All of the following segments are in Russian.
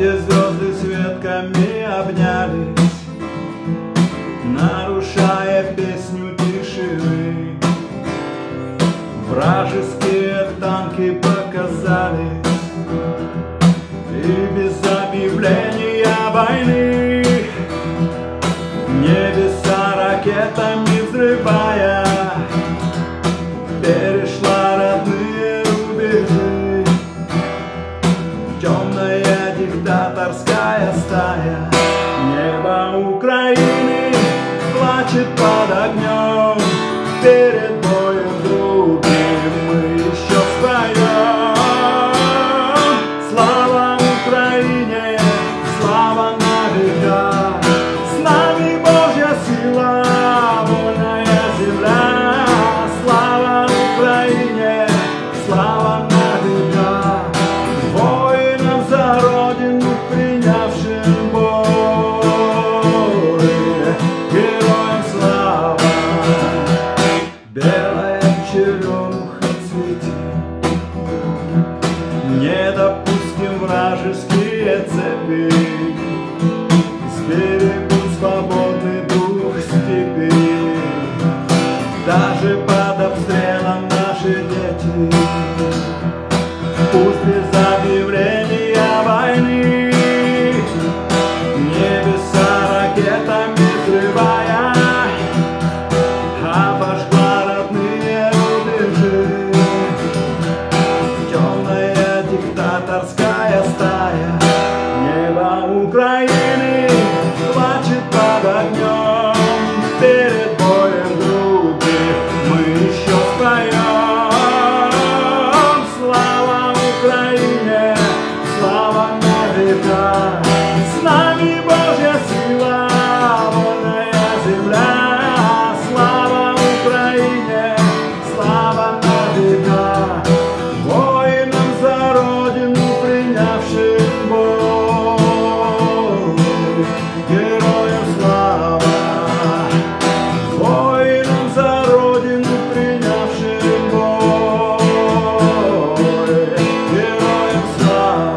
где звезды с ветками обнялись, нарушая песню тишины. Вражеские танки показались, и без объявления войны небеса ракетами взрывая перешла родные рубежи. Темная диктаторская стая, небо Украины плачет под огнем. Перед боем другим мы еще споем. Слава Украине, слава на века, с нами Божья сила, вольная земля. Слава Украине, слава на века, воинам за родину принявшим бой, героям слава. Белая черемуха цветет, не допустим вражеские цепи. С берегу свободы дух степи, даже под обстрелом наши дети. Пусть без объявления войны небеса ракетами взрывая обожгла родные рубежи. Темная диктаторская стая, небо Украины плачет под огнем. Перед боем других мы еще споем. Слава Украине, слава на века, с нами Божья сила, вольная земля. Слава Украине, слава на века, воинам за родину принявшим бой, героям слава, воинам за родину принявшим бой, героям слава,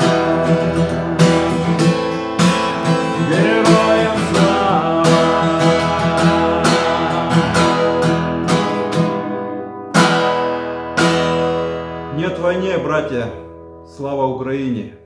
героям слава. Нет войне, братья, слава Украине!